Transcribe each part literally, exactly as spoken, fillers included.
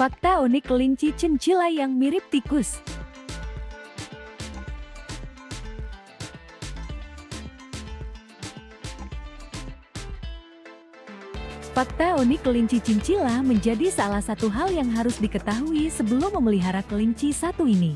Fakta unik kelinci chinchilla yang mirip tikus. Fakta unik kelinci chinchilla menjadi salah satu hal yang harus diketahui sebelum memelihara kelinci satu ini.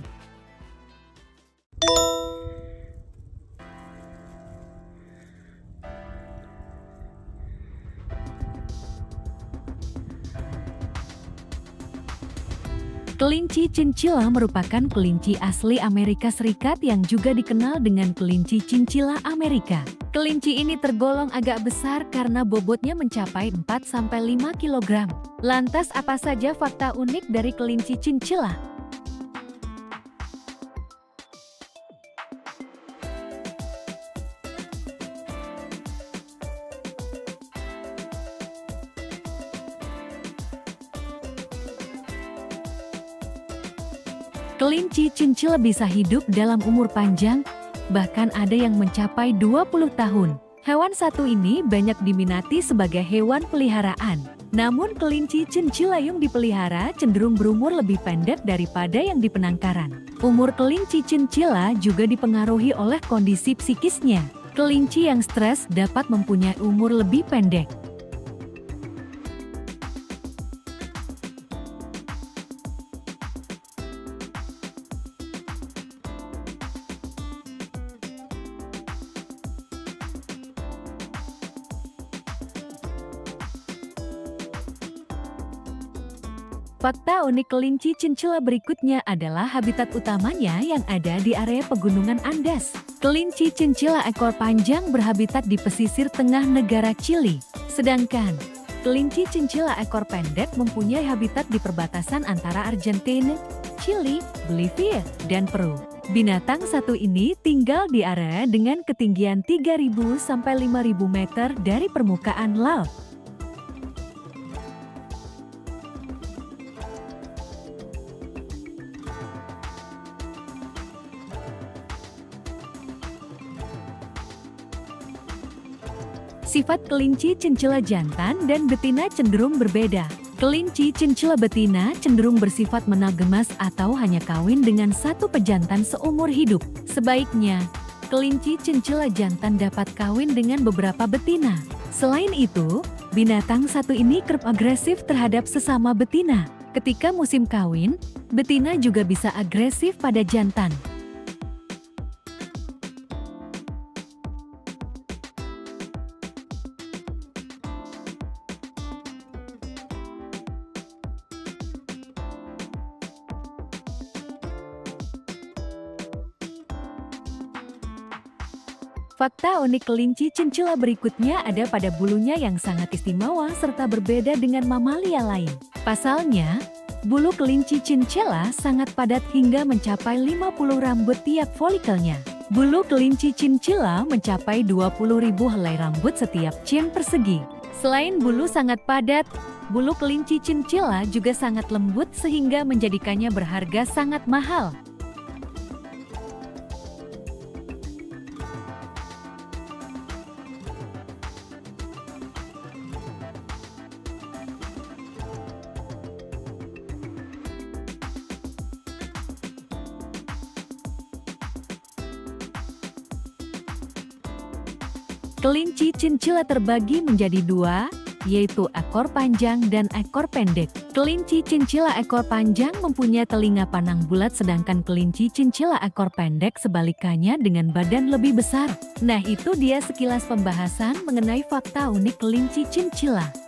Kelinci chinchilla merupakan kelinci asli Amerika Serikat yang juga dikenal dengan kelinci chinchilla Amerika. Kelinci ini tergolong agak besar karena bobotnya mencapai empat sampai lima kilogram. Lantas apa saja fakta unik dari kelinci chinchilla? Kelinci chinchilla bisa hidup dalam umur panjang, bahkan ada yang mencapai dua puluh tahun. Hewan satu ini banyak diminati sebagai hewan peliharaan. Namun kelinci chinchilla yang dipelihara cenderung berumur lebih pendek daripada yang di penangkaran. Umur kelinci chinchilla juga dipengaruhi oleh kondisi psikisnya. Kelinci yang stres dapat mempunyai umur lebih pendek. Fakta unik kelinci chinchilla berikutnya adalah habitat utamanya yang ada di area pegunungan Andes. Kelinci chinchilla ekor panjang berhabitat di pesisir tengah negara Chili. Sedangkan, kelinci chinchilla ekor pendek mempunyai habitat di perbatasan antara Argentina, Chili, Bolivia, dan Peru. Binatang satu ini tinggal di area dengan ketinggian tiga ribu sampai lima ribu meter dari permukaan laut. Sifat kelinci chinchilla jantan dan betina cenderung berbeda. Kelinci chinchilla betina cenderung bersifat monogamis atau hanya kawin dengan satu pejantan seumur hidup. Sebaiknya, kelinci chinchilla jantan dapat kawin dengan beberapa betina. Selain itu, binatang satu ini kerap agresif terhadap sesama betina. Ketika musim kawin, betina juga bisa agresif pada jantan. Fakta unik kelinci chinchilla berikutnya ada pada bulunya yang sangat istimewa serta berbeda dengan mamalia lain. Pasalnya, bulu kelinci chinchilla sangat padat hingga mencapai lima puluh rambut tiap folikelnya. Bulu kelinci chinchilla mencapai dua puluh ribu helai rambut setiap cm persegi. Selain bulu sangat padat, bulu kelinci chinchilla juga sangat lembut sehingga menjadikannya berharga sangat mahal. Kelinci chinchilla terbagi menjadi dua, yaitu ekor panjang dan ekor pendek. Kelinci chinchilla ekor panjang mempunyai telinga panang bulat sedangkan kelinci chinchilla ekor pendek sebalikannya dengan badan lebih besar. Nah, itu dia sekilas pembahasan mengenai fakta unik kelinci chinchilla.